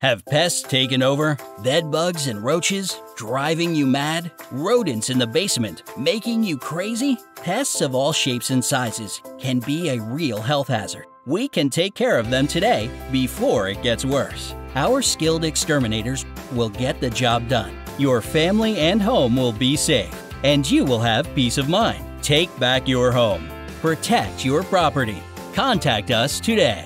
Have pests taken over? Bed bugs and roaches? Driving you mad? Rodents in the basement? Making you crazy? Pests of all shapes and sizes can be a real health hazard. We can take care of them today before it gets worse. Our skilled exterminators will get the job done. Your family and home will be safe, and you will have peace of mind. Take back your home. Protect your property. Contact us today.